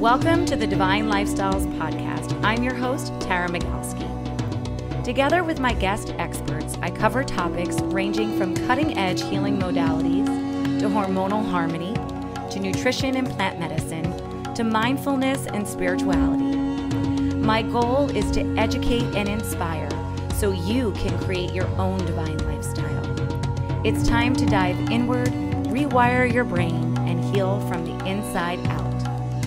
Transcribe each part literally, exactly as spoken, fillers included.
Welcome to the Divine Lifestyles Podcast. I'm your host, Tara Magalski. Together with my guest experts, I cover topics ranging from cutting-edge healing modalities to hormonal harmony, to nutrition and plant medicine, to mindfulness and spirituality. My goal is to educate and inspire so you can create your own divine lifestyle. It's time to dive inward, rewire your brain, and heal from the inside out.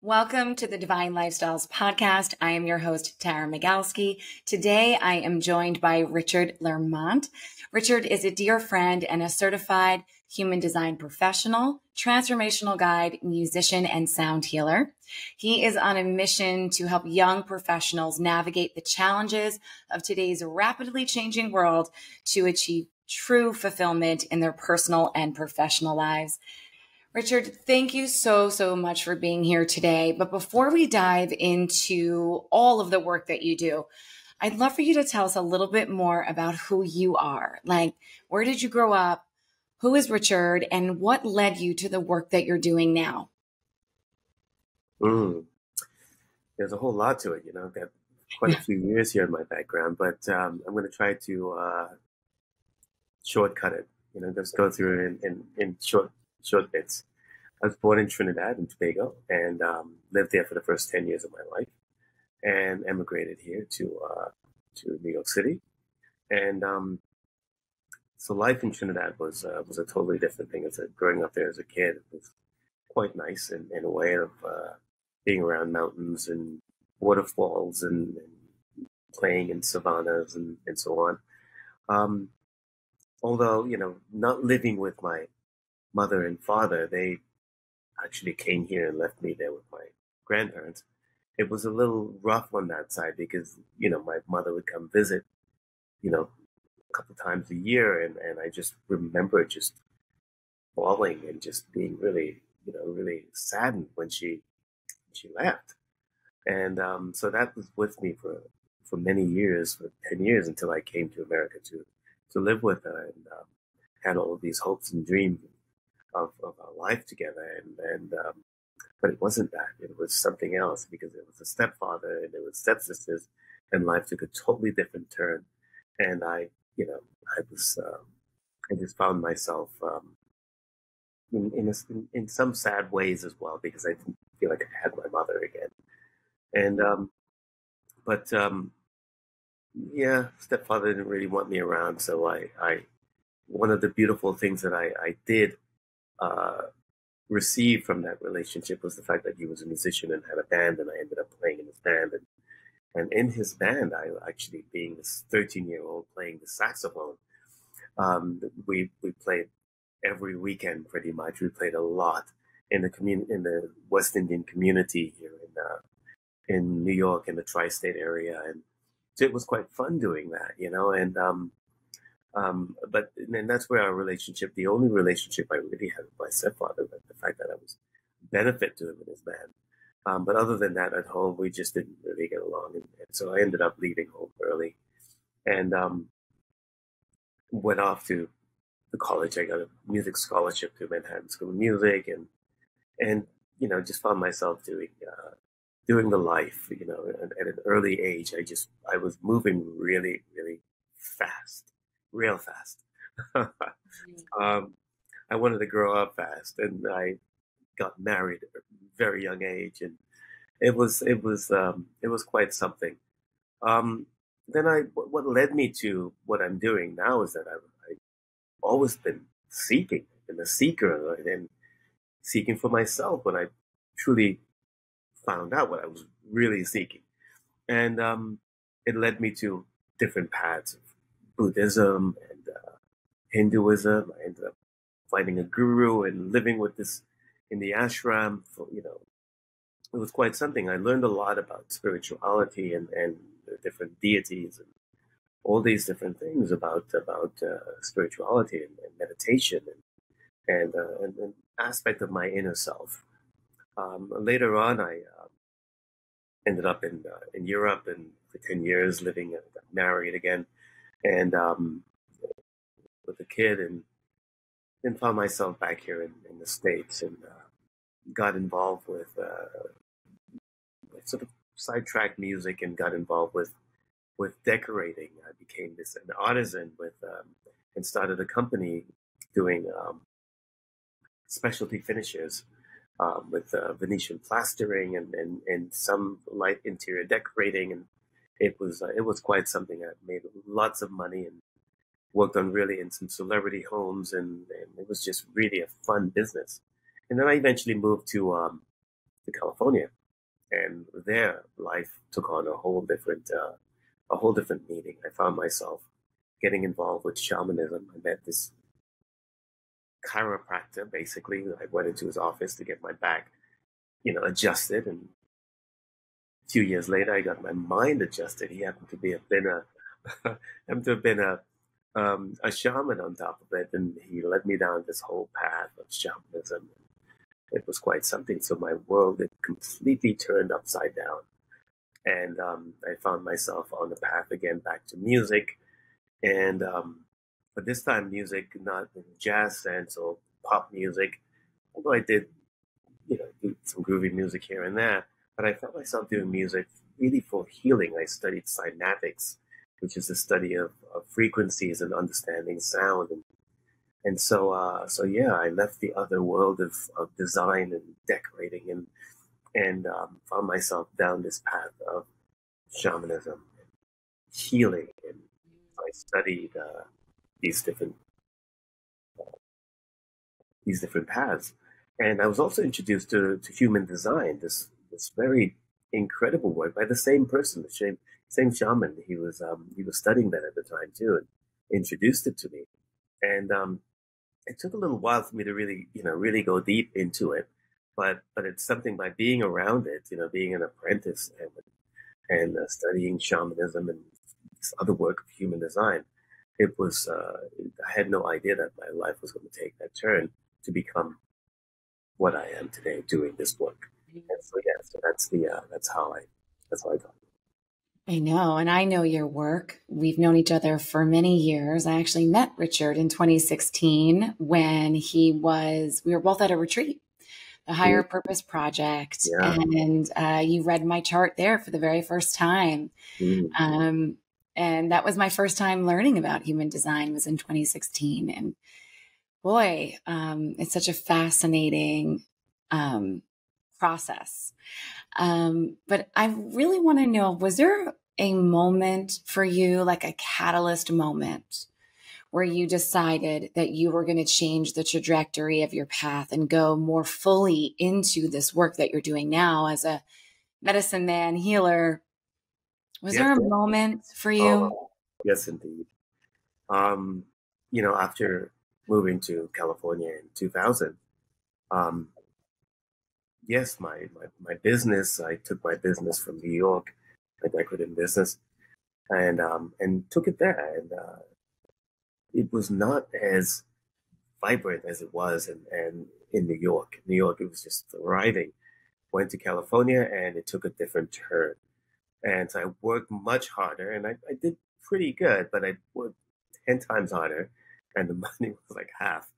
Welcome to the Divine Lifestyles Podcast. I am your host, Tara Magalski. Today, I am joined by Richard Learmont. Richard is a dear friend and a certified human design professional, transformational guide, musician, and sound healer. He is on a mission to help young professionals navigate the challenges of today's rapidly changing world to achieve true fulfillment in their personal and professional lives. Richard, thank you so, so much for being here today. But before we dive into all of the work that you do, I'd love for you to tell us a little bit more about who you are. Like, where did you grow up? Who is Richard? And what led you to the work that you're doing now? Mm. There's a whole lot to it. You know, I've got quite a few years here in my background, but um, I'm going to try to uh, shortcut it, you know, just go through it in, in, in short Short bits. I was born in Trinidad and Tobago and um, lived there for the first ten years of my life and emigrated here to uh, to New York City. And um, so life in Trinidad was uh, was a totally different thing. It's like growing up there as a kid, it was quite nice in, in a way of uh, being around mountains and waterfalls and, and playing in savannas and, and so on. Um, although, you know, not living with my mother and father, they actually came here and left me there with my grandparents. It was a little rough on that side because, you know, my mother would come visit, you know, a couple times a year. And, and I just remember just bawling and just being really, you know, really saddened when she, she left. And um, so that was with me for, for many years, for ten years until I came to America to, to live with her and um, had all of these hopes and dreams Of, of our life together, and, and um, but it wasn't that. It was something else because it was a stepfather and it was stepsisters, and life took a totally different turn. And I, you know, I was, um, I just found myself um, in in, a, in in some sad ways as well because I didn't feel like I had my mother again. And um, but um, yeah, stepfather didn't really want me around, so I, I one of the beautiful things that I, I did. Uh, received from that relationship was the fact that he was a musician and had a band, and I ended up playing in his band. And, and in his band, I actually, being this thirteen-year-old playing the saxophone, um, we we played every weekend pretty much. We played a lot in the community, in the West Indian community here in uh, in New York, in the tri-state area, and so it was quite fun doing that, you know. And um, Um, but and that's where our relationship, the only relationship I really had with my stepfather, was the fact that I was a benefit to him and his band. Um, but other than that, at home, we just didn't really get along. And, and so I ended up leaving home early and um, went off to the college. I got a music scholarship to Manhattan School of Music and, and you know, just found myself doing uh, doing the life, you know, at, at an early age. I just, I was moving really, really fast. Real fast. um, I wanted to grow up fast, and I got married at a very young age, and it was it was um, it was quite something. Um, then I, what led me to what I'm doing now is that I've, I've always been seeking, been a seeker, and seeking for myself when I truly found out what I was really seeking, and um, it led me to different paths. Buddhism and uh, Hinduism. I ended up finding a guru and living with this in the ashram. For, you know, it was quite something. I learned a lot about spirituality and, and the different deities and all these different things about about uh, spirituality and, and meditation and and, uh, and an aspect of my inner self. Um, later on, I uh, ended up in uh, in Europe and for ten years living and got married again. And um, with a kid, and then found myself back here in, in the States, and uh, got involved with uh, sort of sidetracked music, and got involved with with decorating. I became this an artisan with um, and started a company doing um, specialty finishes um, with uh, Venetian plastering and, and and some light interior decorating, and it was uh, it was quite something. I made lots of money and worked on really in some celebrity homes, and, and it was just really a fun business. And then I eventually moved to um, to California, and there life took on a whole different uh, a whole different meaning. I found myself getting involved with shamanism. I met this chiropractor, basically. I went into his office to get my back, you know, adjusted, and a few years later, I got my mind adjusted. He happened to be a been a happened to have been a um, a shaman on top of it, and he led me down this whole path of shamanism. It was quite something. So my world, it completely turned upside down. And um, I found myself on the path again, back to music. And, um, but this time music, not in jazz sense or pop music, although I did, you know, some groovy music here and there, but I found myself doing music really for healing. I studied cymatics, which is the study of, of frequencies and understanding sound. And And so, uh, so yeah, I left the other world of, of design and decorating, and and um, found myself down this path of shamanism, and healing. And I studied uh, these different uh, these different paths, and I was also introduced to, to human design. This this very incredible work by the same person, the same same shaman. He was um, he was studying that at the time too, and introduced it to me. And um, it took a little while for me to really, you know, really go deep into it, but but it's something by being around it, you know, being an apprentice and and uh, studying shamanism and this other work of human design. It was uh, I had no idea that my life was going to take that turn to become what I am today, doing this work. And so yeah, so that's the uh, that's how I that's how I got. I know. And I know your work. We've known each other for many years. I actually met Richard in twenty sixteen when he was, we were both at a retreat, the Higher Purpose Project. Yeah. And uh, you read my chart there for the very first time. Mm-hmm. Um, and that was my first time learning about human design, was in twenty sixteen. And boy, um, it's such a fascinating um process. Um, but I really want to know, was there a moment for you, like a catalyst moment, where you decided that you were going to change the trajectory of your path and go more fully into this work that you're doing now as a medicine man, healer? Was yes, there a moment for you? Oh, yes, indeed. Um, you know, after moving to California in two thousand, um, yes, my, my, my business, I took my business from New York, my decorative business, and um, and took it there. And uh, it was not as vibrant as it was in, in, in New York. New York, it was just thriving. Went to California, and it took a different turn. And so I worked much harder, and I, I did pretty good, but I worked ten times harder, and the money was like half.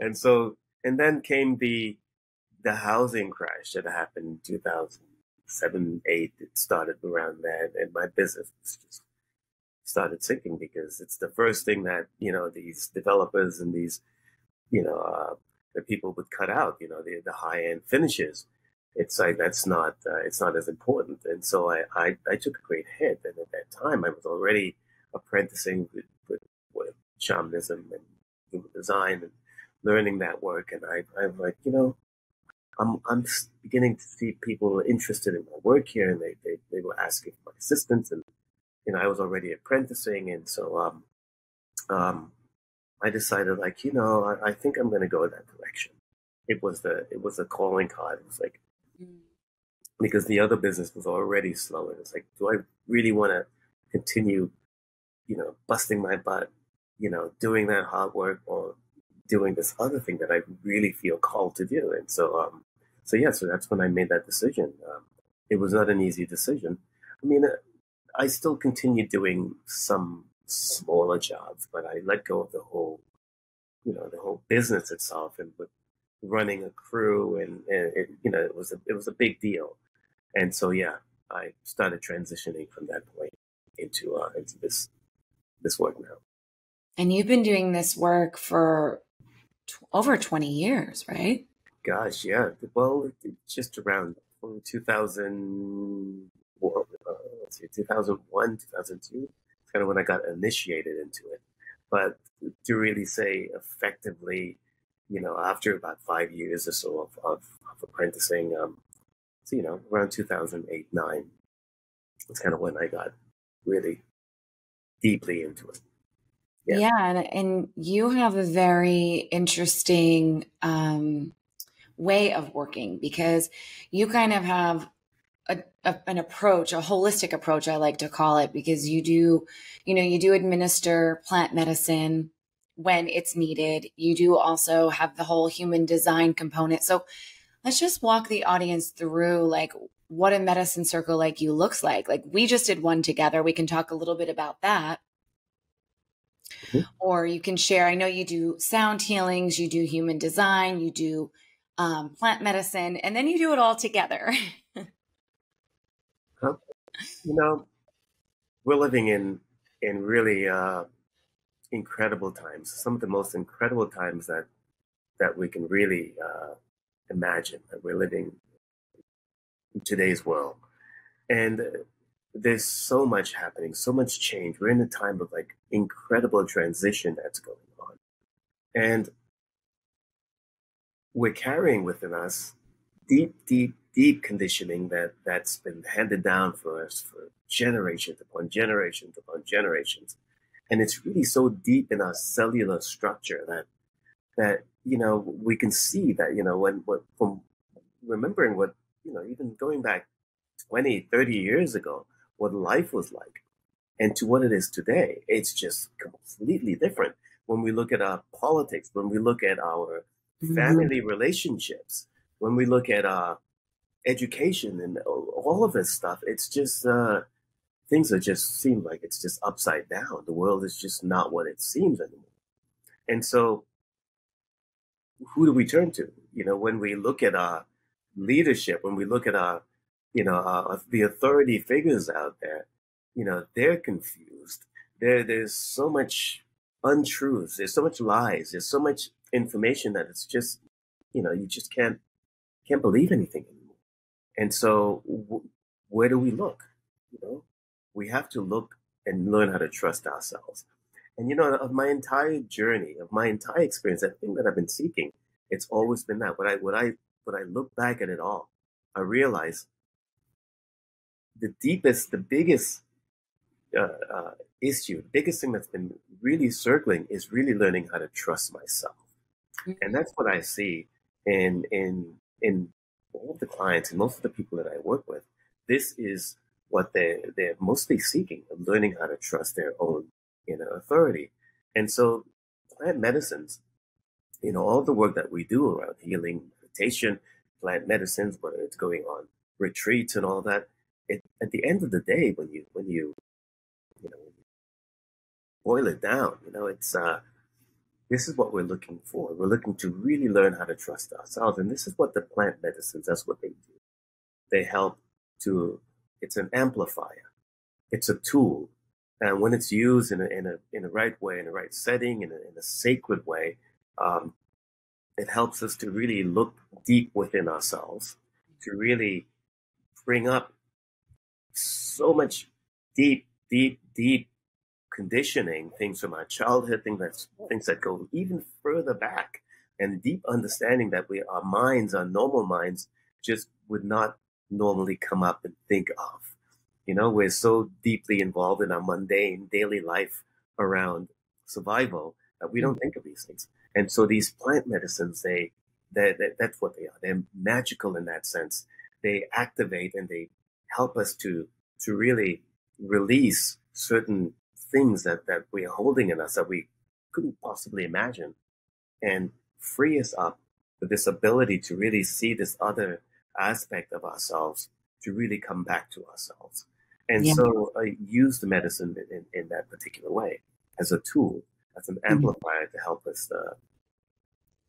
And so, and then came the... the housing crash that happened in two thousand seven, eight, it started around then, and my business just started sinking, because it's the first thing that, you know, these developers and these, you know, uh, the people would cut out, you know, the, the high-end finishes. It's like, that's not, uh, it's not as important. And so I, I, I took a great hit. And at that time, I was already apprenticing with, with, with shamanism and human design and learning that work. And I, I'm like, you know, I'm, I'm beginning to see people interested in my work here, and they, they, they were asking for my assistance, and, you know, I was already apprenticing. And so, um, um, I decided, like, you know, I, I think I'm going to go in that direction. It was the, it was a calling card. It was like, mm. because the other business was already slow. And it's like, do I really want to continue, you know, busting my butt, you know, doing that hard work, or doing this other thing that I really feel called to do? And so, um, so yeah, so that's when I made that decision. Um, it was not an easy decision. I mean, I still continued doing some smaller jobs, but I let go of the whole you know, the whole business itself and with running a crew, and, and it, you know, it was a, it was a big deal. And so, yeah, I started transitioning from that point into uh, into this this work now. And you've been doing this work for t- over twenty years, right? Gosh, yeah. Well, just around two thousand, well, uh, let's see, two thousand one, two thousand two. It's kind of when I got initiated into it. But to really say effectively, you know, after about five years or so of, of, of apprenticing, um, so, you know, around two thousand eight, nine, it's kind of when I got really deeply into it. Yeah. yeah and, and you have a very interesting um, way of working, because you kind of have a, a, an approach, a holistic approach, I like to call it, because you do, you know, you do administer plant medicine when it's needed. You do also have the whole human design component. So let's just walk the audience through, like, what a medicine circle like you looks like. Like, we just did one together. We can talk a little bit about that. Mm-hmm. Or you can share, I know you do sound healings, you do human design, you do um, plant medicine, and then you do it all together. You know, we're living in, in really uh, incredible times, some of the most incredible times that, that we can really uh, imagine, that we're living in today's world. And uh, there's so much happening, so much change. We're in a time of like incredible transition that's going on. And we're carrying within us deep, deep, deep conditioning that, that's been handed down for us for generations upon generations upon generations. And it's really so deep in our cellular structure that, that you know, we can see that, you know, when, when from remembering what, you know, even going back twenty, thirty years ago, what life was like, and to what it is today, it's just completely different. When we look at our politics, when we look at our family mm-hmm. relationships, when we look at our education and all of this stuff, it's just uh, things are just seem like it's just upside down. The world is just not what it seems anymore. And so, who do we turn to? You know, when we look at our leadership, when we look at our You know, uh, the authority figures out there, you know, they're confused. There, there's so much untruths. There's so much lies. There's so much information that it's just, you know, you just can't can't believe anything anymore. And so, w- where do we look? You know, we have to look and learn how to trust ourselves. And you know, of my entire journey, of my entire experience, that thing that I've been seeking, it's always been that. When I when I when I look back at it all, I realize the deepest, the biggest uh, uh, issue, the biggest thing that's been really circling is really learning how to trust myself. Mm-hmm. And that's what I see in in in all of the clients and most of the people that I work with. This is what they're, they're mostly seeking, of learning how to trust their own inner authority. And so plant medicines, you know, all the work that we do around healing, meditation, plant medicines, whether it's going on retreats and all that, It, at the end of the day, when you when you you know boil it down, you know it's uh, this is what we're looking for. We're looking to really learn how to trust ourselves, and this is what the plant medicines. That's what they do. They help to. It's an amplifier. It's a tool, and when it's used in a in a in the right way, in the right setting, in a, in a sacred way, um, it helps us to really look deep within ourselves, to really bring up so much deep, deep, deep conditioning, things from our childhood, things that, things that go even further back, and deep understanding that we, our minds, our normal minds, just would not normally come up and think of. You know, we're so deeply involved in our mundane daily life around survival that we don't think of these things. And so these plant medicines, they, they, they that's what they are. They're magical in that sense. They activate and they help us to to really release certain things that, that we're holding in us that we couldn't possibly imagine, and free us up with this ability to really see this other aspect of ourselves, to really come back to ourselves. And yeah. so I use the medicine in, in, in that particular way as a tool, as an amplifier mm-hmm. to help us uh,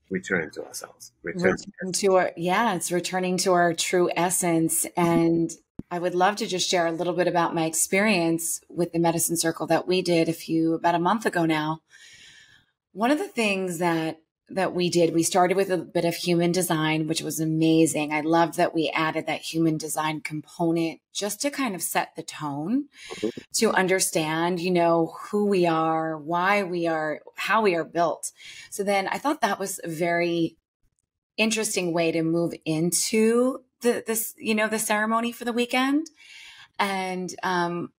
return to ourselves. Return to our, yeah, it's returning to our true essence. And I would love to just share a little bit about my experience with the medicine circle that we did a few, about a month ago now. One of the things that that we did, we started with a bit of human design, which was amazing. I loved that we added that human design component just to kind of set the tone, to understand, you know, who we are, why we are, how we are built. So then I thought that was a very interesting way to move into the, this, you know, the ceremony for the weekend. And, um,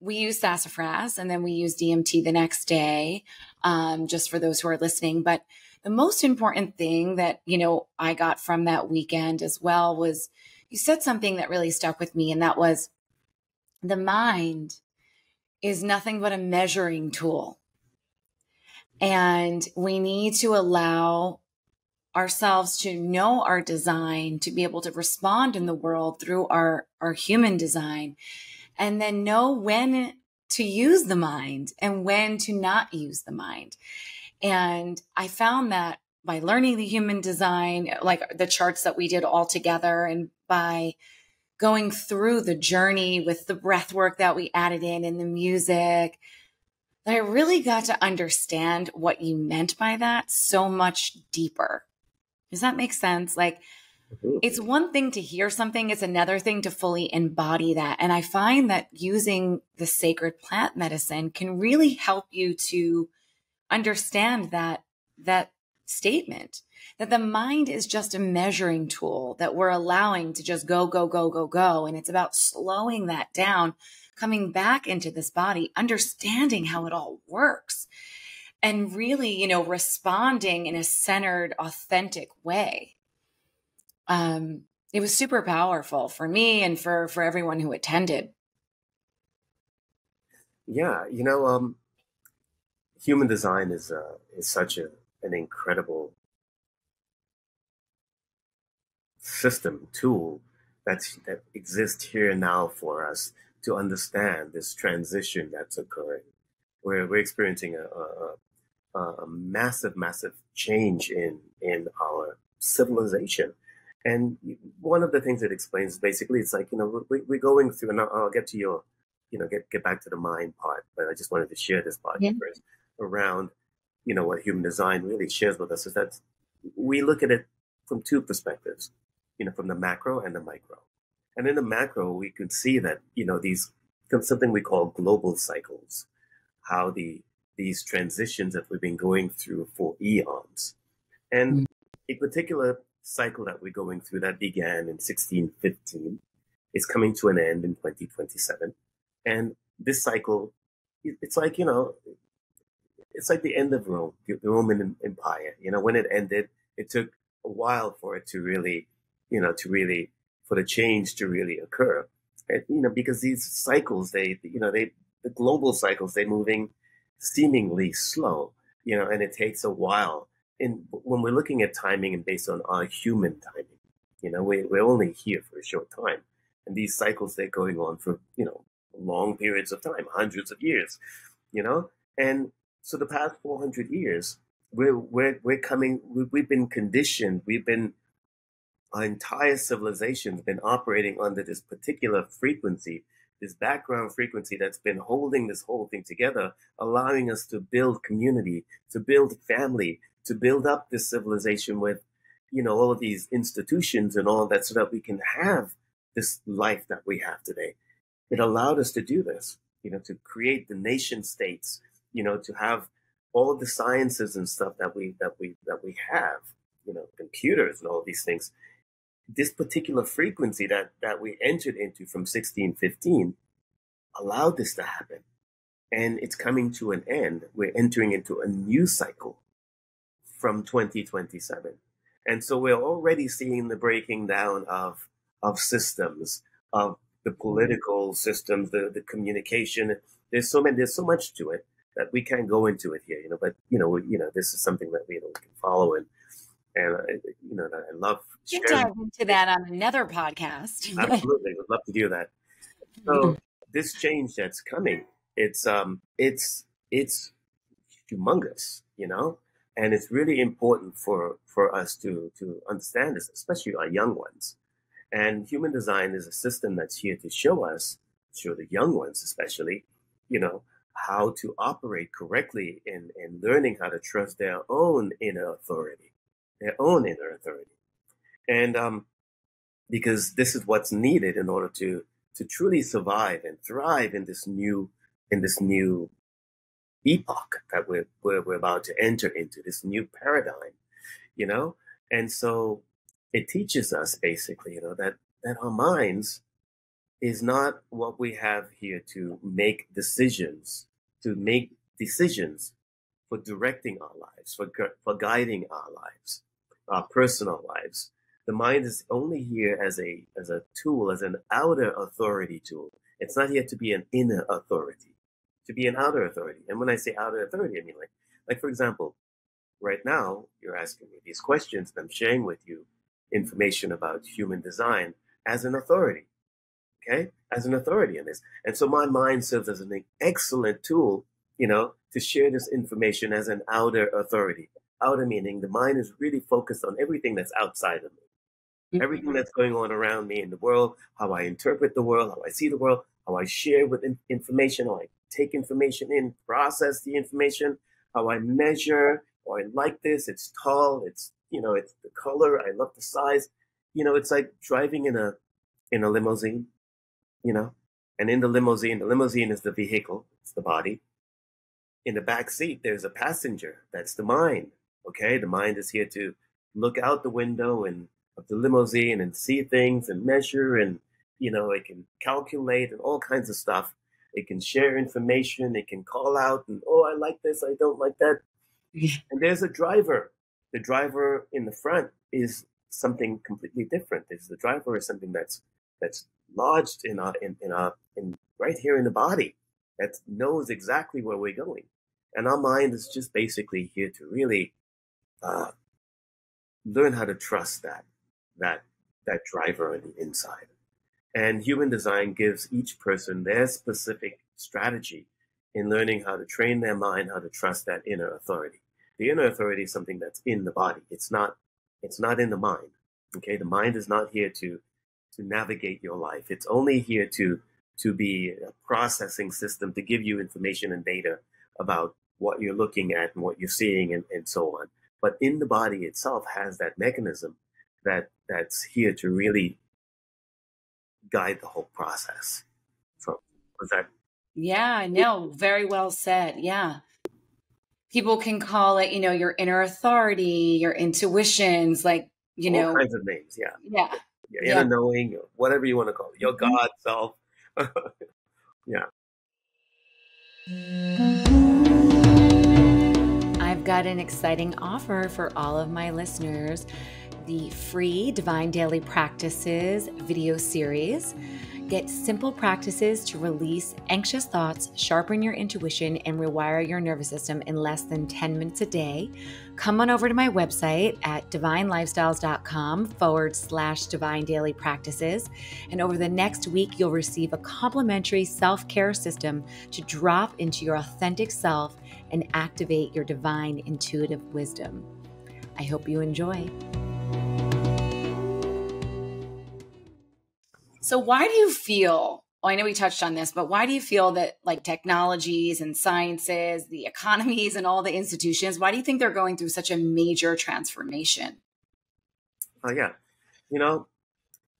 we use sassafras and then we use D M T the next day, um, just for those who are listening. But the most important thing that, you know, I got from that weekend as well was you said something that really stuck with me. And that was, the mind is nothing but a measuring tool. And we need to allow ourselves to know our design, to be able to respond in the world through our, our human design. And then know when to use the mind and when to not use the mind. And I found that by learning the human design, like the charts that we did all together, and by going through the journey with the breath work that we added in and the music, that I really got to understand what you meant by that so much deeper. Does that make sense? Like, it's one thing to hear something. It's another thing to fully embody that. And I find that using the sacred plant medicine can really help you to understand that, that statement, that the mind is just a measuring tool that we're allowing to just go, go, go, go, go. And it's about slowing that down, coming back into this body, understanding how it all works, and really, you know, responding in a centered, authentic way. Um, it was super powerful for me and for, for everyone who attended. Yeah. You know, um, human design is, uh, is such a, an incredible system, tool that's, that exists here now for us to understand this transition that's occurring. We're, we're experiencing a, a, a massive, massive change in, in our civilization. And one of the things it explains, basically, it's like, you know, we, we're going through, and I'll, I'll get to your, you know, get, get back to the mind part, but I just wanted to share this part yeah. first around, you know, what human design really shares with us is that we look at it from two perspectives, you know, from the macro and the micro. And in the macro, we can see that, you know, these, something we call global cycles, how the, these transitions that we've been going through for eons. And mm -hmm. in particular, cycle that we're going through that began in sixteen fifteen is coming to an end in twenty twenty-seven, and this cycle, it's like, you know, it's like the end of Rome, the Roman Empire. You know, when it ended, it took a while for it to really, you know, to really for the change to really occur. And, you know, because these cycles, they, you know, they the global cycles, they're moving seemingly slow. You know, and it takes a while. And when we're looking at timing and based on our human timing, you know, we, we're only here for a short time. And these cycles, they're going on for, you know, long periods of time, hundreds of years, you know. And so the past four hundred years, we're, we're, we're coming, we've been conditioned, we've been, our entire civilization has been operating under this particular frequency, this background frequency that's been holding this whole thing together, allowing us to build community, to build family, to build up this civilization with, you know, all of these institutions and all that, so that we can have this life that we have today. It allowed us to do this, you know, to create the nation states, you know, to have all of the sciences and stuff that we, that we, that we have, you know, computers and all of these things. This particular frequency that, that we entered into from sixteen fifteen allowed this to happen. And it's coming to an end. We're entering into a new cycle from twenty twenty-seven. And so we're already seeing the breaking down of, of systems, of the political systems, the, the communication. There's so many, there's so much to it that we can't go into it here, you know, but you know, you know, this is something that we, you know, we can follow. And, and I, you know, I love sharing. You can dive into that on another podcast. Absolutely. Would love to do that. So this change that's coming, it's, um, it's, it's humongous, you know? And it's really important for, for us to, to understand this, especially our young ones. And human design is a system that's here to show us, show the young ones especially, you know, how to operate correctly in, in learning how to trust their own inner authority, their own inner authority. And um, because this is what's needed in order to, to truly survive and thrive in this new, in this new epoch that we're, we're, we're about to enter into, this new paradigm, you know? And so it teaches us basically, you know, that, that our minds is not what we have here to make decisions, to make decisions for directing our lives, for, for guiding our lives, our personal lives. The mind is only here as a, as a tool, as an outer authority tool. It's not here to be an inner authority, to be an outer authority. And when I say outer authority, I mean like, like for example, right now, you're asking me these questions and I'm sharing with you information about human design as an authority. Okay, as an authority in this. And so my mind serves as an excellent tool, you know, to share this information as an outer authority. Outer meaning the mind is really focused on everything that's outside of me, everything that's going on around me in the world, how I interpret the world, how I see the world, how I share with information, how I take information in, process the information, how I measure, or I like this, it's tall, it's, you know, it's the color, I love the size. You know, it's like driving in a, in a limousine. You know, and in the limousine, the limousine is the vehicle, it's the body. In the back seat, there's a passenger, that's the mind, okay? The mind is here to look out the window and of the limousine and see things and measure and, you know, it can calculate and all kinds of stuff. It can share information, it can call out and, oh, I like this, I don't like that. And there's a driver. The driver in the front is something completely different. It's the driver is something that's, that's lodged in our, in, in our, in right here in the body that knows exactly where we're going. And our mind is just basically here to really uh, learn how to trust that, that, that driver on the inside. And human design gives each person their specific strategy in learning how to train their mind, how to trust that inner authority. The inner authority is something that's in the body. It's not, it's not in the mind. Okay. The mind is not here to, to navigate your life. It's only here to, to be a processing system to give you information and data about what you're looking at and what you're seeing and, and so on. But in the body itself has that mechanism that, that's here to really guide the whole process. So was that? Yeah, no, very well said. Yeah. People can call it, you know, your inner authority, your intuitions, like, you know. All kinds of names, yeah. Yeah. Your inner yeah. knowing, whatever you want to call it, your God self. Yeah. I've got an exciting offer for all of my listeners. The free Divine Daily Practices video series. Get simple practices to release anxious thoughts, sharpen your intuition, and rewire your nervous system in less than ten minutes a day. Come on over to my website at divinelifestyles.com forward slash divine daily practices. And over the next week, you'll receive a complimentary self-care system to drop into your authentic self and activate your divine intuitive wisdom. I hope you enjoy. So why do you feel, well, I know we touched on this, but why do you feel that like technologies and sciences, the economies and all the institutions, why do you think they're going through such a major transformation? Oh, yeah. You know,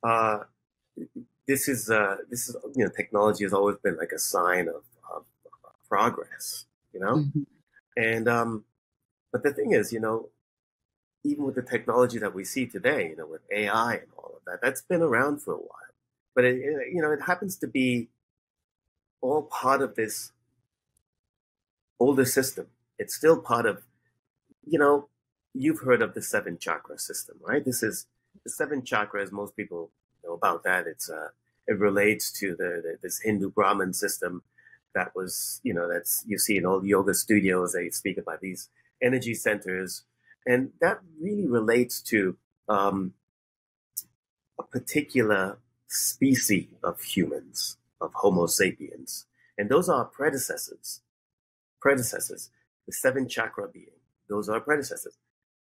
uh, this is, uh, this is, you know, technology has always been like a sign of, of, of progress, you know? Mm-hmm. And, um, but the thing is, you know, even with the technology that we see today, you know, with A I and all of that, that's been around for a while. But, it, you know, it happens to be all part of this older system. It's still part of, you know, you've heard of the seven chakra system, right? This is the seven chakras. Most people know about that. It's uh, it relates to the, the this Hindu Brahmin system that was, you know, that's you see in all the yoga studios. They speak about these energy centers. And that really relates to um, a particular species of humans, of Homo sapiens. And those are predecessors, predecessors, the seven chakra being, Those are predecessors.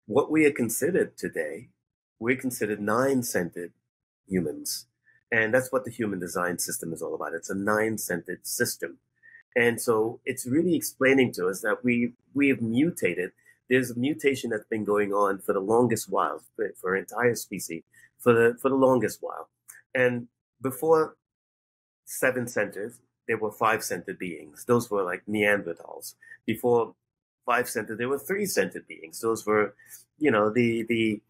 What we are considered today, we're considered nine-centered humans. And that's what the human design system is all about. It's a nine-centered system. And so it's really explaining to us that we we have mutated. There's a mutation that's been going on for the longest while, for, for our entire species, for the, for the longest while. And before seven centers, there were five-centered beings. Those were like Neanderthals. Before five-centered, there were three-centered beings. Those were, you know, the the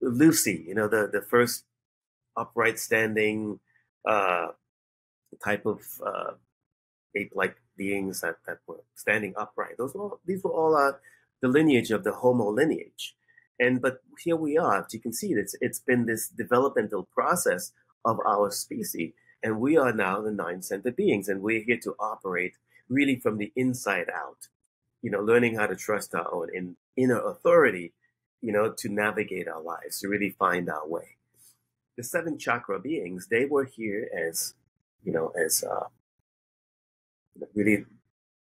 Lucy, you know, the, the first upright standing uh, type of uh, ape-like beings that, that were standing upright. Those were all, these were all uh, the lineage of the Homo lineage. And but here we are, as you can see, it's, it's been this developmental process of our species. And we are now the nine-centered beings, and we're here to operate really from the inside out, you know, learning how to trust our own in, inner authority, you know, to navigate our lives, to really find our way. The seven chakra beings, they were here as, you know, as uh, really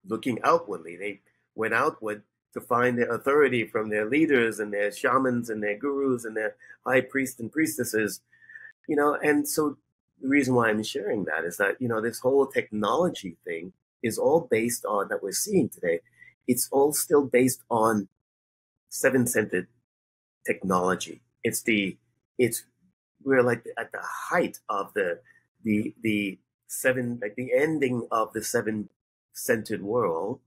looking outwardly. They went outward to find their authority from their leaders and their shamans and their gurus and their high priests and priestesses, you know, and so the reason why I'm sharing that is that, you know, this whole technology thing is all based on, that we're seeing today, it's all still based on seven-centered technology. It's the, it's, we're like at the height of the, the, the seven, like the ending of the seven-centered world.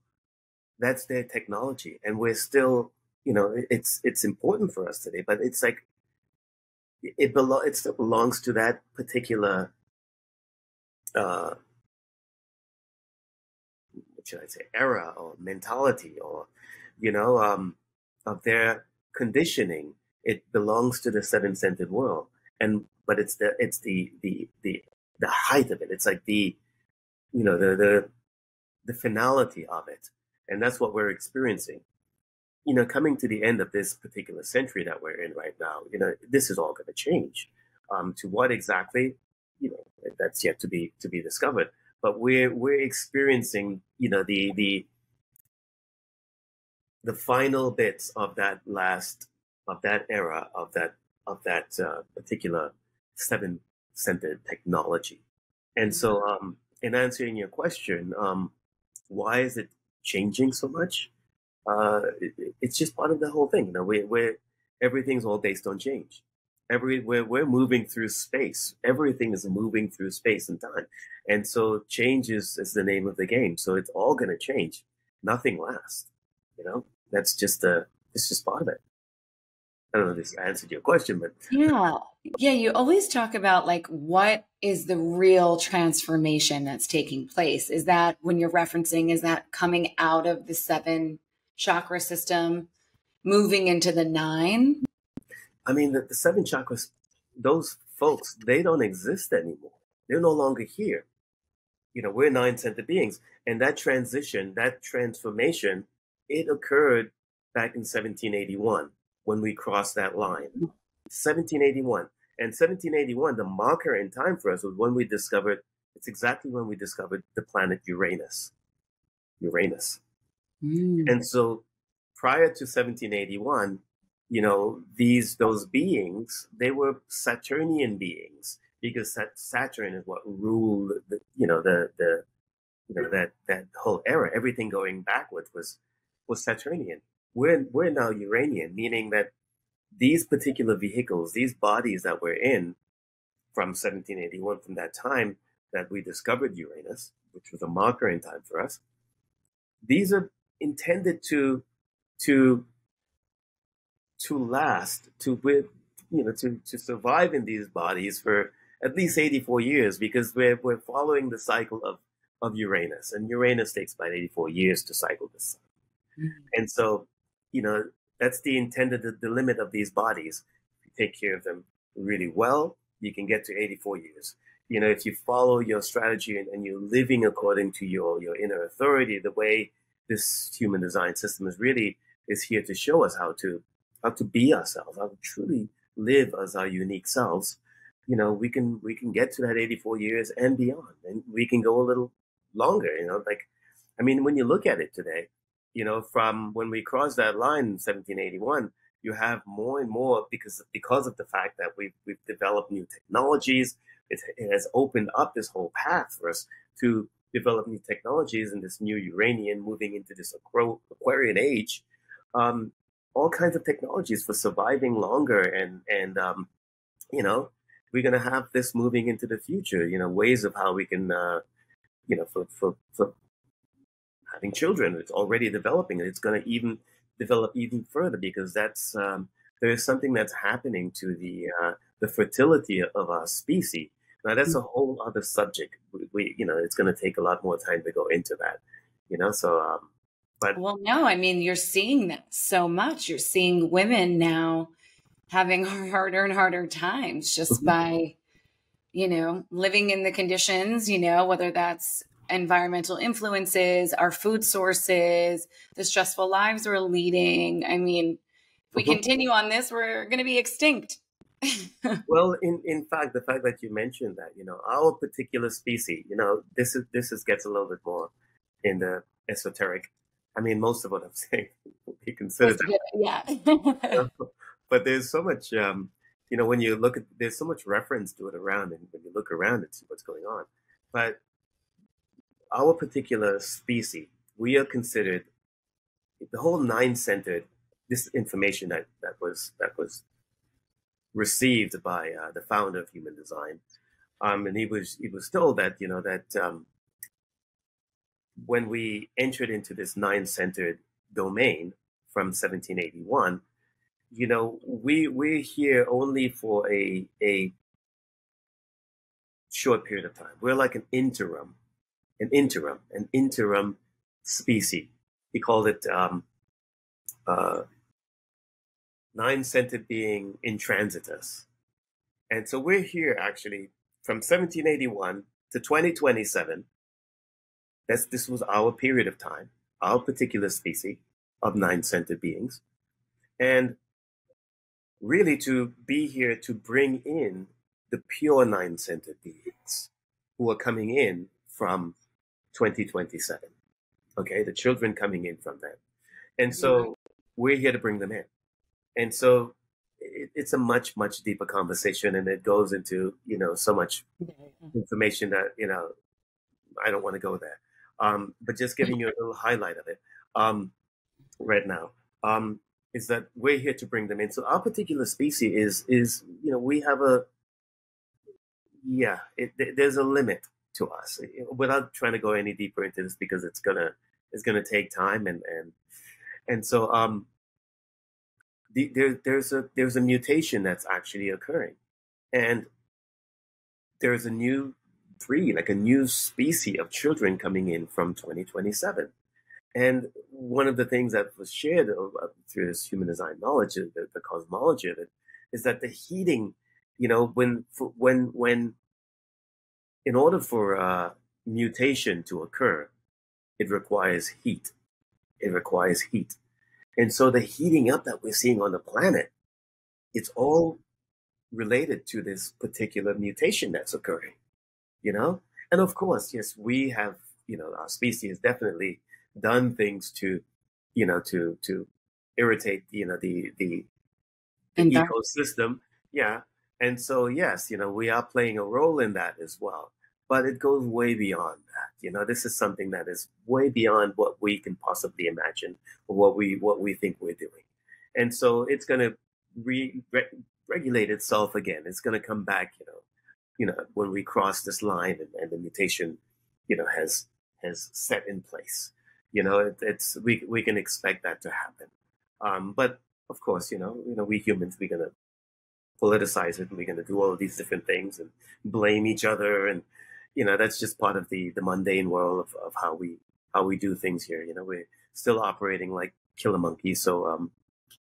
That's their technology. And we're still, you know, it's, it's important for us today, but it's like, It, belo it still belongs to that particular, uh, what should I say, era or mentality or, you know, um, of their conditioning. It belongs to the seven-centered world, and but it's the it's the the the the height of it. It's like the, you know, the the the finality of it, and that's what we're experiencing. You know, coming to the end of this particular century that we're in right now, you know, this is all going to change. Um, to what exactly, you know, that's yet to be to be discovered. But we're we're experiencing, you know, the the the final bits of that last of that era of that of that uh, particular seven-centered technology. And so, um, in answering your question, um, why is it changing so much? Uh, it, it's just part of the whole thing. You know, we, we're, everything's all based on change. Every, we're, we're moving through space. Everything is moving through space and time. And so change is, is the name of the game. So it's all going to change. Nothing lasts. You know, that's just, a, it's just part of it. I don't know if this answered your question, but. Yeah. Yeah. You always talk about like, what is the real transformation that's taking place? Is that when you're referencing, is that coming out of the seven chakra system, moving into the nine? I mean, the, the seven chakras, those folks, they don't exist anymore. They're no longer here. You know, we're nine-centered beings. And that transition, that transformation, it occurred back in seventeen eighty-one when we crossed that line. seventeen eighty-one. And seventeen eighty-one, the marker in time for us was when we discovered, it's exactly when we discovered the planet Uranus. Uranus. Mm. And so prior to seventeen eighty-one, you know, these, those beings, they were Saturnian beings, because Saturn is what ruled the, you know, the, the, you know, that, that whole era, everything going backwards was, was Saturnian. We're, we're now Uranian, meaning that these particular vehicles, these bodies that we're in from seventeen eighty-one, from that time that we discovered Uranus, which was a marker in time for us, these are intended to, to, to last, to with, you know, to, to survive in these bodies for at least eighty-four years, because we're we're following the cycle of of Uranus, and Uranus takes about eighty-four years to cycle the sun, mm-hmm. and so, you know, that's the intended the, the limit of these bodies. If you take care of them really well, you can get to eighty-four years. You know, if you follow your strategy and, and you're living according to your your inner authority, the way this human design system is really is here to show us how to how to be ourselves, how to truly live as our unique selves. You know, we can we can get to that eighty-four years and beyond, and we can go a little longer. You know, like, I mean, when you look at it today, you know, from when we crossed that line in seventeen eighty-one, you have more and more because because of the fact that we've, we've developed new technologies. It, it has opened up this whole path for us to develop new technologies in this new Uranian, moving into this Aquarian age. Um, all kinds of technologies for surviving longer, and and um, you know, we're going to have this moving into the future. You know, ways of how we can, uh, you know, for for for. having children. It's already developing, and it's going to even develop even further, because that's um, there is something that's happening to the uh, the fertility of our species. Now that's a whole other subject. We, we you know, it's going to take a lot more time to go into that, you know. So, um, but well, no, I mean, you're seeing that so much. You're seeing women now having harder and harder times just by, you know, living in the conditions. You know, whether that's environmental influences, our food sources, the stressful lives we're leading. I mean, if we continue on this, we're going to be extinct. Well, in, in fact, the fact that you mentioned that, you know, our particular species, you know, this is, this is gets a little bit more in the esoteric. I mean, most of what I'm saying, you consider that. Yeah. But there's so much, um, you know, when you look at, there's so much reference to it around, and when you look around and see what's going on. But our particular species, we are considered the whole nine centered. This information that that was that was received by uh, the founder of Human Design, um, and he was he was told that, you know, that um, when we entered into this nine centered domain from seventeen eighty-one, you know, we we're here only for a a short period of time. We're like an interim. An interim, an interim species. He called it um, uh, nine centered being in transitus. And so we're here actually from seventeen eighty-one to twenty twenty-seven. That's, this was our period of time, our particular species of nine centered beings. And really to be here to bring in the pure nine centered beings who are coming in from twenty twenty-seven, okay? The children coming in from that. And so we're here to bring them in. And so it, it's a much, much deeper conversation, and it goes into, you know, so much information that, you know, I don't want to go there. Um, but just giving you a little highlight of it um, right now, um, is that we're here to bring them in. So our particular species is, is you know, we have a, yeah, it, there's a limit to us, without trying to go any deeper into this, because it's gonna it's gonna take time, and and and so um the, there there's a there's a mutation that's actually occurring, and there's a new breed, like a new species of children coming in from twenty twenty-seven. And one of the things that was shared through this Human Design knowledge, the, the cosmology of it, is that the heating, you know, when when when in order for uh, mutation to occur, it requires heat. It requires heat. And so the heating up that we're seeing on the planet, it's all related to this particular mutation that's occurring, you know? And of course, yes, we have, you know, our species has definitely done things to, you know, to to irritate, you know, the, the, the ecosystem. Yeah. And so, yes, you know, we are playing a role in that as well, but it goes way beyond that. You know, this is something that is way beyond what we can possibly imagine, or what we, what we think we're doing. And so it's going to re re regulate itself again. It's going to come back, you know, you know, when we cross this line, and, and the mutation, you know, has, has set in place, you know, it, it's, we, we can expect that to happen. Um, but of course, you know, you know, we humans, we're going to politicize it, and we're going to do all of these different things and blame each other, and you know, that's just part of the the mundane world of, of how we how we do things here. You know, we're still operating like killer monkeys, so um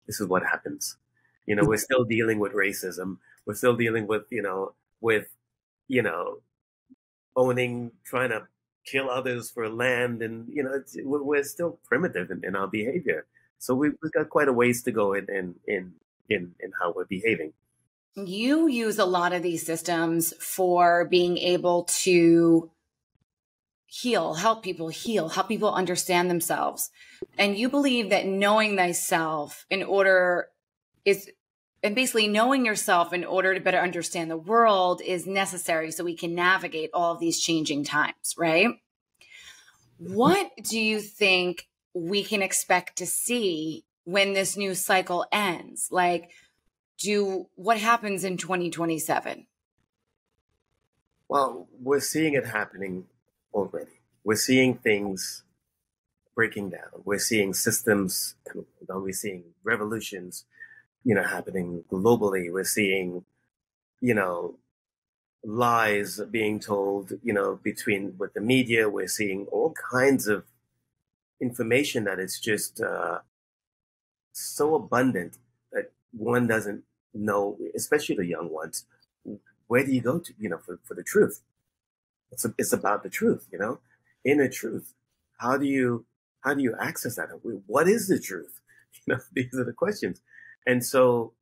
this is what happens. You know, we're still dealing with racism, we're still dealing with, you know, with, you know, owning, trying to kill others for land, and you know, it's, we're still primitive in, in our behavior. So we've got quite a ways to go in in in in, in how we're behaving. You use a lot of these systems for being able to heal, help people heal, help people understand themselves. And you believe that knowing thyself in order is, and basically knowing yourself in order to better understand the world is necessary so we can navigate all of these changing times, right? What do you think we can expect to see when this new cycle ends? Like, do what happens in twenty twenty-seven? Well, we're seeing it happening already. We're seeing things breaking down. We're seeing systems coming down. We're seeing revolutions, you know, happening globally. We're seeing, you know, lies being told, you know, between with the media. We're seeing all kinds of information that is just uh, so abundant that one doesn't know, especially the young ones, where do you go to, you know, for, for the truth? It's, a, it's about the truth, you know, inner truth. How do you, how do you access that? What is the truth? You know, these are the questions. And so,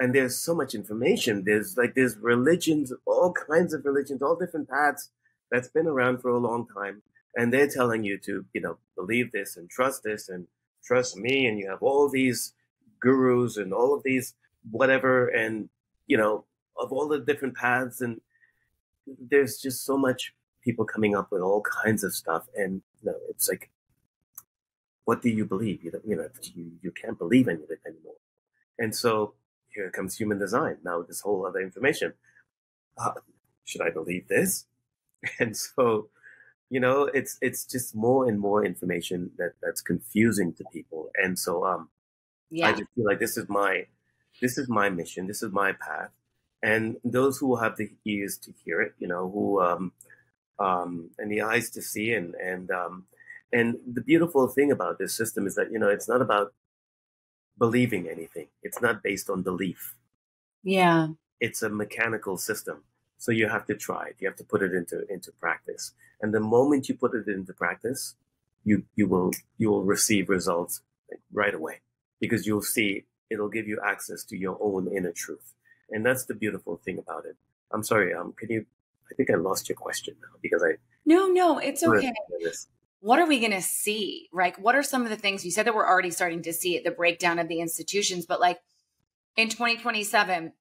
and there's so much information. There's like, there's religions, all kinds of religions, all different paths that's been around for a long time. And they're telling you to, you know, believe this and trust this and trust me. And you have all these gurus and all of these whatever, and, you know, of all the different paths. And there's just so much people coming up with all kinds of stuff. And you know, it's like, what do you believe? You don't, you know, you, you can't believe any of it anymore. And so here comes human design. Now this whole other information, uh, should I believe this? And so, you know, it's, it's just more and more information that that's confusing to people. And so, um, yeah. I just feel like this is my, this is my mission. This is my path. And those who have the ears to hear it, you know, who, um, um, and the eyes to see, and, and, um, and the beautiful thing about this system is that, you know, it's not about believing anything. It's not based on belief. Yeah. It's a mechanical system. So you have to try it. You have to put it into, into practice. And the moment you put it into practice, you, you will, you will receive results right away, because you'll see it'll give you access to your own inner truth. And that's the beautiful thing about it. I'm sorry. Um, can you? I think I lost your question now because I. No, no, it's okay. What are we going to see? Like, what are some of the things you said that we're already starting to see at the breakdown of the institutions? But like in twenty twenty-seven,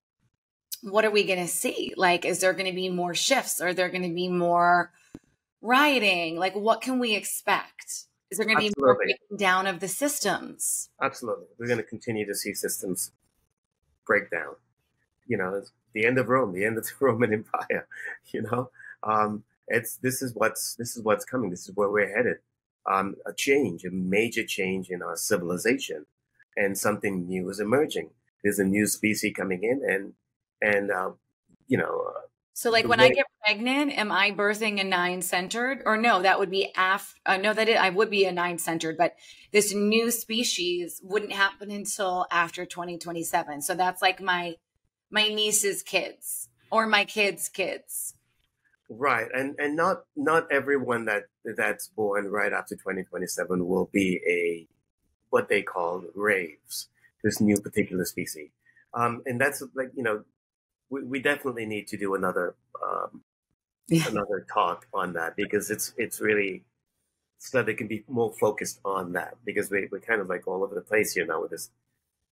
what are we going to see? Like, is there going to be more shifts? Are there going to be more rioting? Like, what can we expect? Is there going to be more breaking down of the systems? Absolutely, we're going to continue to see systems break down. You know, it's the end of Rome, the end of the Roman Empire. You know, um, it's this is what's this is what's coming. This is where we're headed. Um, a change, a major change in our civilization, and something new is emerging. There's a new species coming in, and and uh, you know. Uh, so, like when way, I get pregnant, am I birthing a nine centered? Or no, that would be after. Uh, no, that it, I would be a nine centered, but this new species wouldn't happen until after twenty twenty-seven. So that's like my. my niece's kids or my kids' kids. Right. And, and not, not everyone that that's born right after twenty twenty-seven will be a, what they call raves, this new particular species. Um, and that's like, you know, we, we definitely need to do another, um, another talk on that, because it's, it's really, so that it can be more focused on that, because we, we're kind of like all over the place here now with this,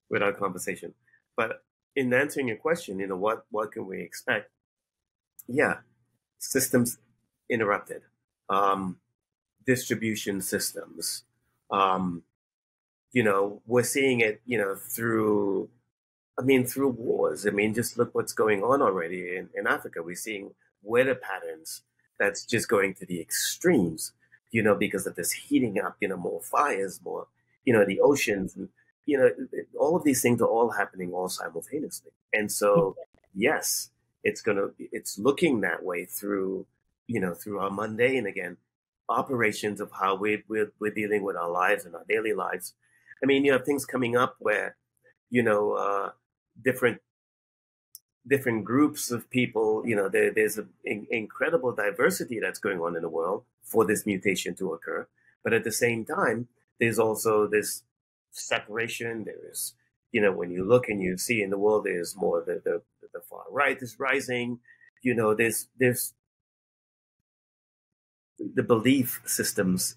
with our conversation. But in answering your question, you know, what, what can we expect? Yeah, systems interrupted, um, distribution systems. Um, you know, we're seeing it, you know, through, I mean, through wars. I mean, just look what's going on already in, in Africa. We're seeing weather patterns that's just going to the extremes, you know, because of this heating up, you know, more fires, more, you know, the oceans and, you know, all of these things are all happening all simultaneously. And so, yes, it's going to, it's looking that way through, you know, through our mundane, again, operations of how we, we're, we're dealing with our lives and our daily lives. I mean, you have things coming up where, you know, uh, different, different groups of people, you know, there, there's an incredible diversity that's going on in the world for this mutation to occur. But at the same time, there's also this separation. There is, you know, when you look and you see in the world, there's more the, the the far right is rising. You know, there's there's the belief systems,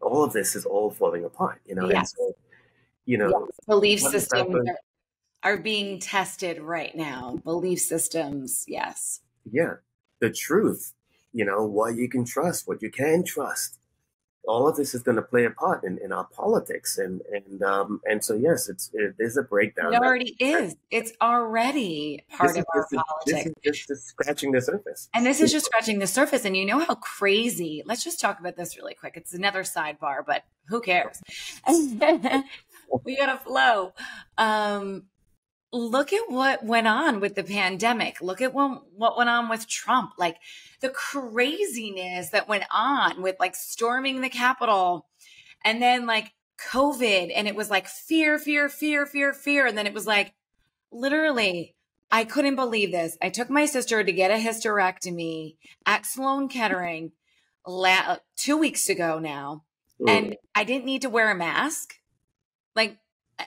all of this is all falling apart, you know? Yes. And so, you know, yes. Belief systems are, are being tested right now. Belief systems. Yes. Yeah. The truth, you know, what you can trust, what you can trust. All of this is going to play a part in, in our politics. And, and, um, and so, yes, it's, it is a breakdown. It already is. It's already part of our politics. This is just scratching the surface. And this is just scratching the surface. And you know how crazy, let's just talk about this really quick. It's another sidebar, but who cares? We got to flow. Um, Look at what went on with the pandemic. Look at when, what went on with Trump. Like the craziness that went on with like storming the Capitol and then like COVID. And it was like fear, fear, fear, fear, fear. And then it was like, literally, I couldn't believe this. I took my sister to get a hysterectomy at Sloan Kettering la two weeks ago now. Ooh. And I didn't need to wear a mask. Like,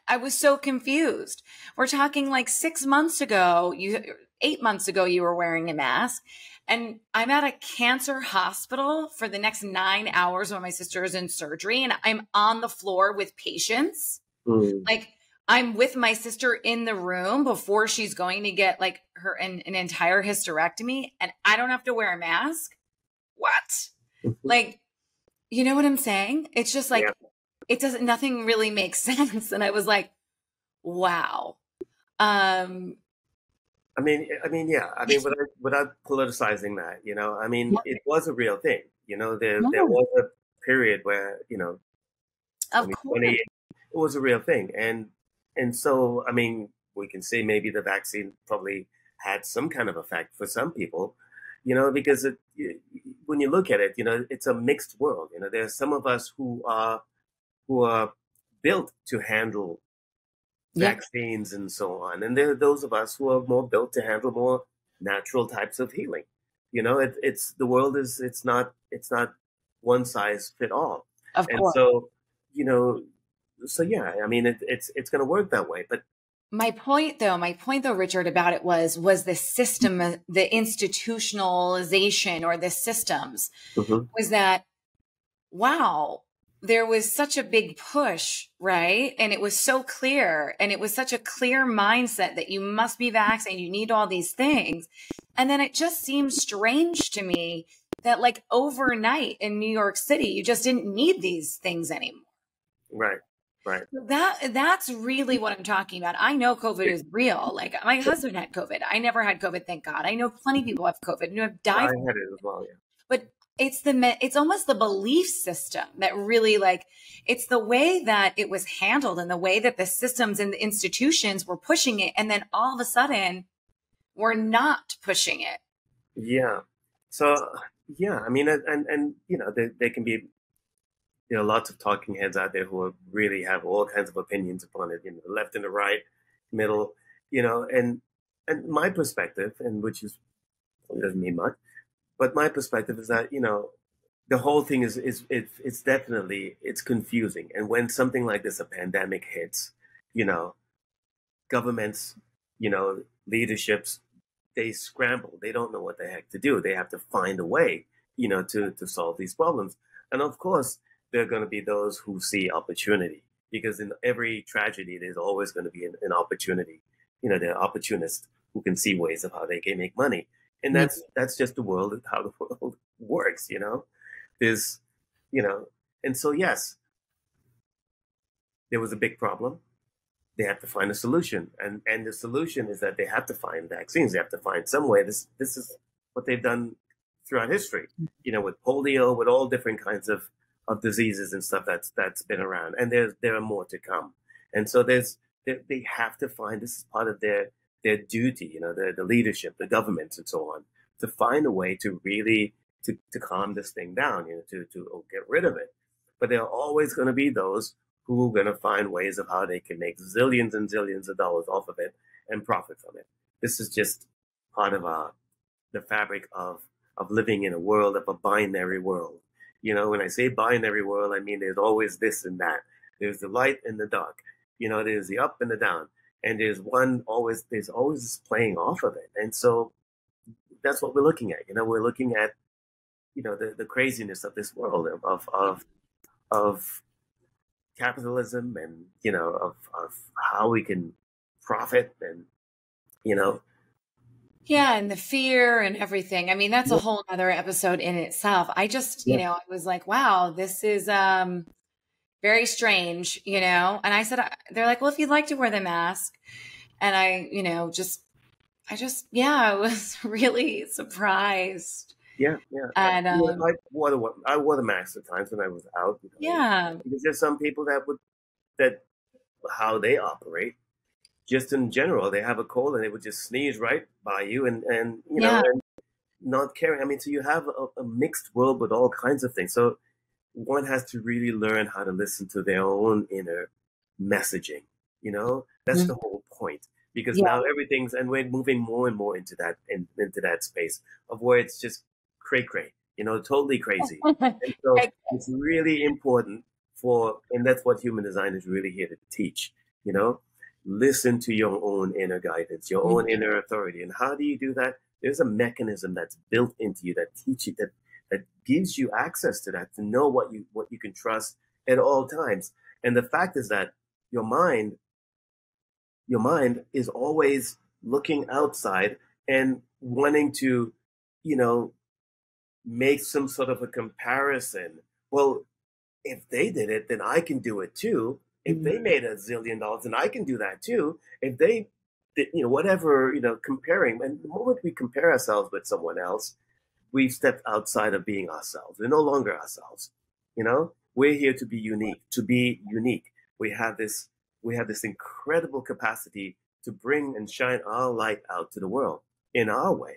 I was so confused. We're talking like six months ago, you eight months ago, you were wearing a mask. And I'm at a cancer hospital for the next nine hours when my sister is in surgery. And I'm on the floor with patients. Mm. Like I'm with my sister in the room before she's going to get like her an, an entire hysterectomy. And I don't have to wear a mask. What? Like, you know what I'm saying? It's just like, yeah. It doesn't, nothing really makes sense. And I was like, wow. Um, I mean, I mean, yeah, I mean, without, without politicizing that, you know, I mean, it was a real thing, you know, there, no. there was a period where, you know, of I mean, course. twenty, it was a real thing. And, and so, I mean, we can say maybe the vaccine probably had some kind of effect for some people, you know, because it, when you look at it, you know, it's a mixed world. You know, there's some of us who are, who are built to handle yep. vaccines and so on. And there are those of us who are more built to handle more natural types of healing. You know, it, it's the world is, it's not, it's not one size fit all. Of and course. so, you know, so yeah, I mean, it, it's, it's going to work that way. But my point though, my point though, Richard, about it was, was the system, the institutionalization or the systems mm-hmm. was that, wow, there was such a big push, right? And it was so clear. And it was such a clear mindset that you must be vaccinated. You need all these things. And then it just seemed strange to me that like overnight in New York City, you just didn't need these things anymore. Right, right. That, that's really what I'm talking about. I know COVID is real. Like my husband had COVID. I never had COVID, thank God. I know plenty of people have COVID and have died. I had it as well, yeah. But it's the, it's almost the belief system that really like, it's the way that it was handled and the way that the systems and the institutions were pushing it. And then all of a sudden we're not pushing it. Yeah. So, yeah, I mean, and, and, you know, there, there can be, you know, lots of talking heads out there who are, really have all kinds of opinions upon it, you know, the left and the right, middle, you know, and, and my perspective, and which is, it doesn't mean much. But my perspective is that, you know, the whole thing is, is it, it's definitely, it's confusing. And when something like this, a pandemic hits, you know, governments, you know, leaderships, they scramble. They don't know what the heck to do. They have to find a way, you know, to, to solve these problems. And of course, there are going to be those who see opportunity, because in every tragedy, there's always going to be an, an opportunity. You know, there are opportunists who can see ways of how they can make money. And that's, that's just the world, how the world works, you know, there's, you know, and so, yes, there was a big problem. They have to find a solution. And, and the solution is that they have to find vaccines. They have to find some way. This, this is what they've done throughout history, you know, with polio, with all different kinds of, of diseases and stuff that's, that's been around. And there's, there are more to come. And so there's, they, they have to find, this is part of their, their duty, you know, the, the leadership, the governments and so on, to find a way to really, to, to calm this thing down, you know, to, to get rid of it. But there are always going to be those who are going to find ways of how they can make zillions and zillions of dollars off of it and profit from it. This is just part of our, the fabric of, of living in a world of a binary world. You know, when I say binary world, I mean, there's always this and that. There's the light and the dark, you know, there's the up and the down. And there's one always, there's always this playing off of it. And so that's what we're looking at. You know, we're looking at, you know, the, the craziness of this world of, of, of capitalism and, you know, of, of how we can profit and, you know. Yeah. And the fear and everything. I mean, that's yeah. a whole other episode in itself. I just, yeah. you know, I was like, wow, this is, um, very strange, you know? And I said, I, they're like, well, if you'd like to wear the mask. And I, you know, just, I just, yeah, I was really surprised. Yeah. Yeah. And, um, I, wore the, I wore the mask at times when I was out. Because, yeah. Because there's some people that would, that how they operate just in general, they have a cold and they would just sneeze right by you and, and, you know, yeah. and not caring. I mean, so you have a, a mixed world with all kinds of things. So one has to really learn how to listen to their own inner messaging, you know, that's mm-hmm. the whole point. Because yeah. now everything's, and we're moving more and more into that in, into that space of where it's just cray cray, you know, totally crazy. And so it's really important for, and that's what human design is really here to teach, you know, listen to your own inner guidance, your own mm-hmm. inner authority. And how do you do that? There's a mechanism that's built into you that teaches, that, that gives you access to that, to know what you, what you can trust at all times. And the fact is that your mind Your mind is always looking outside and wanting to, you know, make some sort of a comparison. Well, if they did it, then I can do it too. If they made a zillion dollars, then I can do that too. If they did, you know, whatever, you know, comparing. And the moment we compare ourselves with someone else, we've stepped outside of being ourselves. We're no longer ourselves. You know, we're here to be unique, to be unique. We have this. We have this incredible capacity to bring and shine our light out to the world in our way.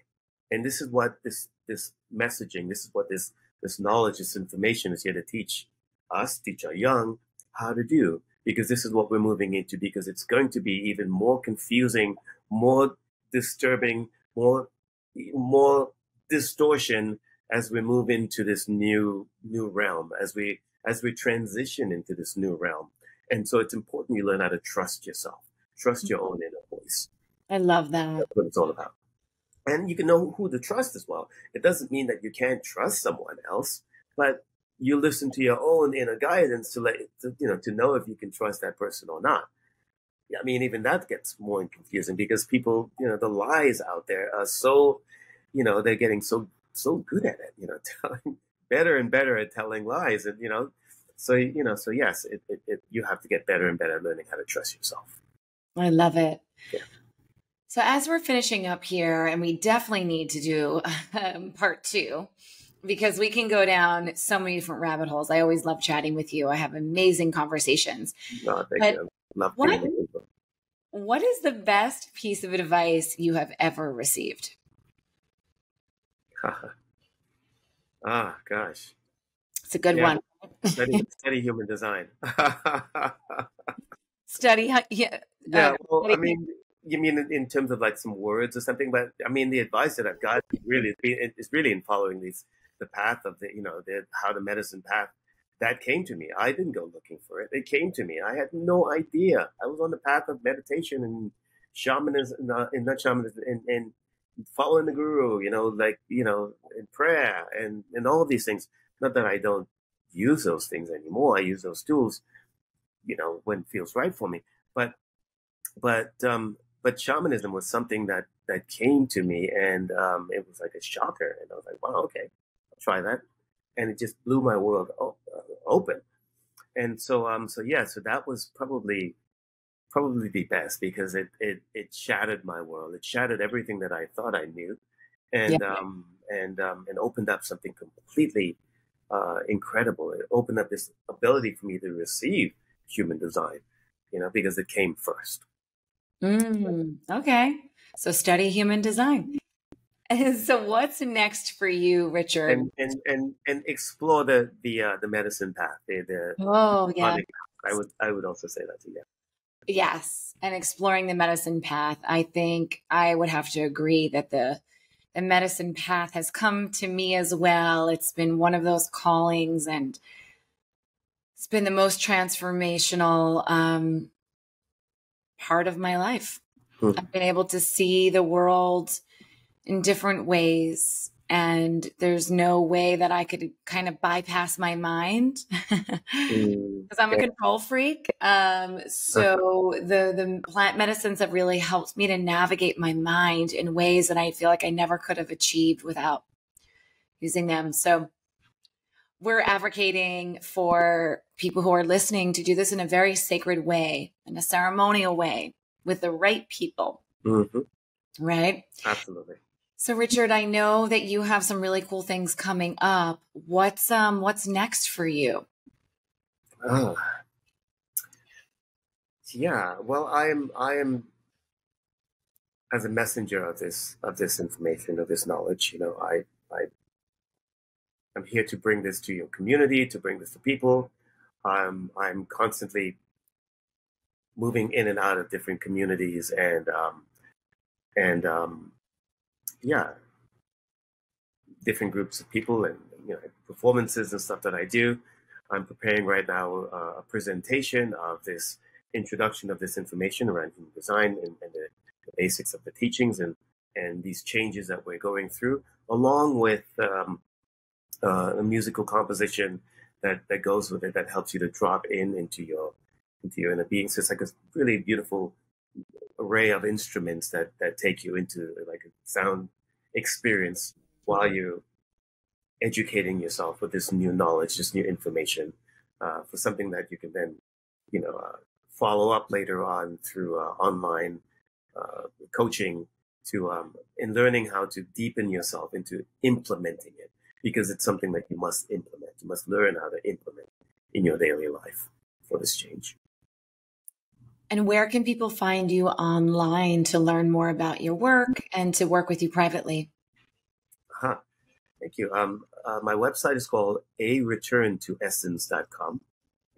And this is what this, this messaging, this is what this, this knowledge, this information is here to teach us, teach our young how to do, because this is what we're moving into, because it's going to be even more confusing, more disturbing, more, more distortion as we move into this new, new realm, as we, as we transition into this new realm. And so it's important you learn how to trust yourself, trust your own inner voice. I love that. That's what it's all about. And you can know who to trust as well. It doesn't mean that you can't trust someone else, but you listen to your own inner guidance to let to, you know, to know if you can trust that person or not. I mean, even that gets more confusing because people, you know, the lies out there are so, you know, they're getting so so good at it, you know, telling better and better at telling lies, and you know. So, you know, so yes, it, it, it, you have to get better and better at learning how to trust yourself. I love it. Yeah. So as we're finishing up here, and we definitely need to do um, part two, because we can go down so many different rabbit holes. I always love chatting with you. I have amazing conversations. Oh, thank but you. I love what, what is the best piece of advice you have ever received? Ah, gosh. It's a good yeah. one. study, study human design. study, yeah. Uh, yeah, well, study. I mean, you mean in, in terms of like some words or something, but I mean, the advice that I've got really is really in following these, the path of the, you know, the how the medicine path that came to me. I didn't go looking for it. It came to me. I had no idea. I was on the path of meditation and shamanism, not, and not shamanism, and, and following the guru, you know, like, you know, and prayer and, and all these things. Not that I don't use those things anymore. I use those tools, you know, when it feels right for me. But, but, um, but shamanism was something that, that came to me, and um, it was like a shocker. And I was like, wow, okay, I'll try that. And it just blew my world open. And so, um, so yeah, so that was probably, probably the best, because it, it, it shattered my world. It shattered everything that I thought I knew, and, yeah. um, and, um, and opened up something completely Uh, incredible. It opened up this ability for me to receive human design, you know, because it came first. Mm, okay. So study human design. And so what's next for you, Richard? And and, and, and explore the the, uh, the medicine path. The, the oh, yeah. Path. I would, I would also say that to you. Yes. And exploring the medicine path. I think I would have to agree that the The medicine path has come to me as well. It's been one of those callings, and it's been the most transformational um, part of my life. Hmm. I've been able to see the world in different ways and there's no way that I could kind of bypass my mind because I'm a control freak. Um, so the, the plant medicines have really helped me to navigate my mind in ways that I feel like I never could have achieved without using them. So we're advocating for people who are listening to do this in a very sacred way, in a ceremonial way, with the right people. Mm-hmm. Right? Absolutely. So Richard, I know that you have some really cool things coming up. What's um what's next for you? Oh. Yeah, well, I am I am as a messenger of this of this information, of this knowledge, you know, I I I'm here to bring this to your community, to bring this to people. Um, I'm constantly moving in and out of different communities, and um, and um, yeah, different groups of people, and you know, performances and stuff that I do. I'm preparing right now uh, a presentation of this introduction of this information around human design and, and the, the basics of the teachings and and these changes that we're going through, along with um, Uh, a musical composition that, that goes with it, that helps you to drop in into your into your inner being. So it's like a really beautiful array of instruments that that take you into like a sound experience while you're educating yourself with this new knowledge, this new information, uh, for something that you can then, you know, uh, follow up later on through uh, online uh, coaching to um, in learning how to deepen yourself into implementing it. Because it's something that you must implement. You must learn how to implement in your daily life for this change. And where can people find you online to learn more about your work and to work with you privately? Uh-huh. Thank you. Um, uh, my website is called a return to essence dot com,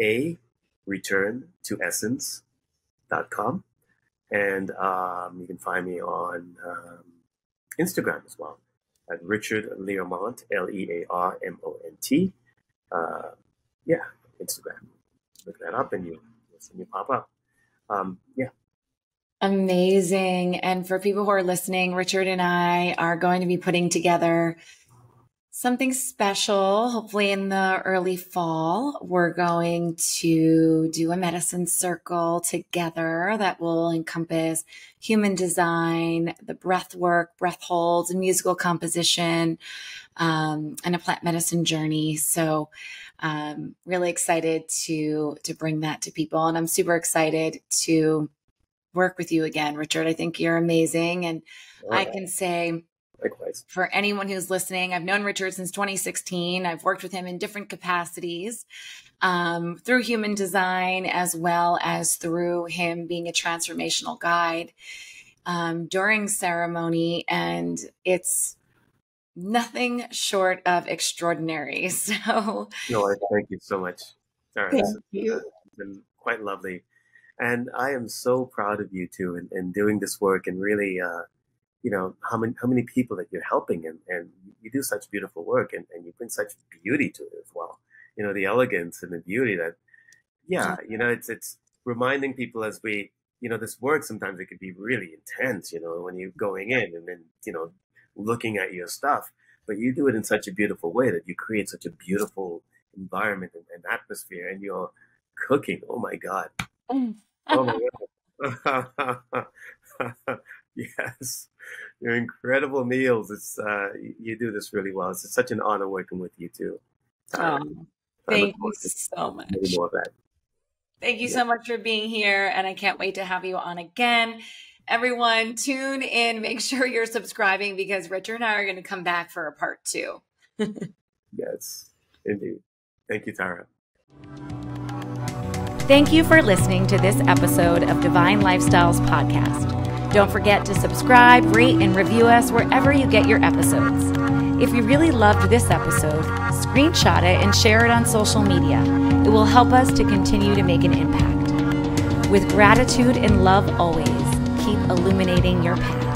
a return to essence dot com. And um, you can find me on um, Instagram as well. At Richard Learmont, L E A R M O N T. Uh, yeah, Instagram. Look that up and you, you pop up. Um, yeah. Amazing. And for people who are listening, Richard and I are going to be putting together something special. Hopefully in the early fall, we're going to do a medicine circle together that will encompass human design, the breath work, breath holds, and musical composition, um, and a plant medicine journey. So um, really excited to, to bring that to people. And I'm super excited to work with you again, Richard. I think you're amazing. And wow. I can say likewise. For anyone who's listening, I've known Richard since twenty sixteen. I've worked with him in different capacities um, through human design, as well as through him being a transformational guide um, during ceremony. And it's nothing short of extraordinary. So no, I thank you so much. All right. Thank it's, you. It's been quite lovely. And I am so proud of you too, in, in doing this work and really, uh, you know, how many, how many people that you're helping, and, and you do such beautiful work, and, and you bring such beauty to it as well. You know, the elegance and the beauty that, yeah, you know, it's, it's reminding people as we, you know, this work, sometimes it could be really intense, you know, when you're going in and then, you know, looking at your stuff, but you do it in such a beautiful way that you create such a beautiful environment and, and atmosphere, and you're cooking. Oh my God. Oh my God. Yes, your incredible meals. It's uh, you do this really well. It's such an honor working with you too. Um, oh, thank you so much. More of that. Thank you yeah. so much for being here, and I can't wait to have you on again. Everyone, tune in. Make sure you're subscribing because Richard and I are going to come back for a part two. Yes, indeed. Thank you, Tara. Thank you for listening to this episode of Divine Lifestyles Podcast. Don't forget to subscribe, rate, and review us wherever you get your episodes. If you really loved this episode, screenshot it and share it on social media. It will help us to continue to make an impact. With gratitude and love always, keep illuminating your path.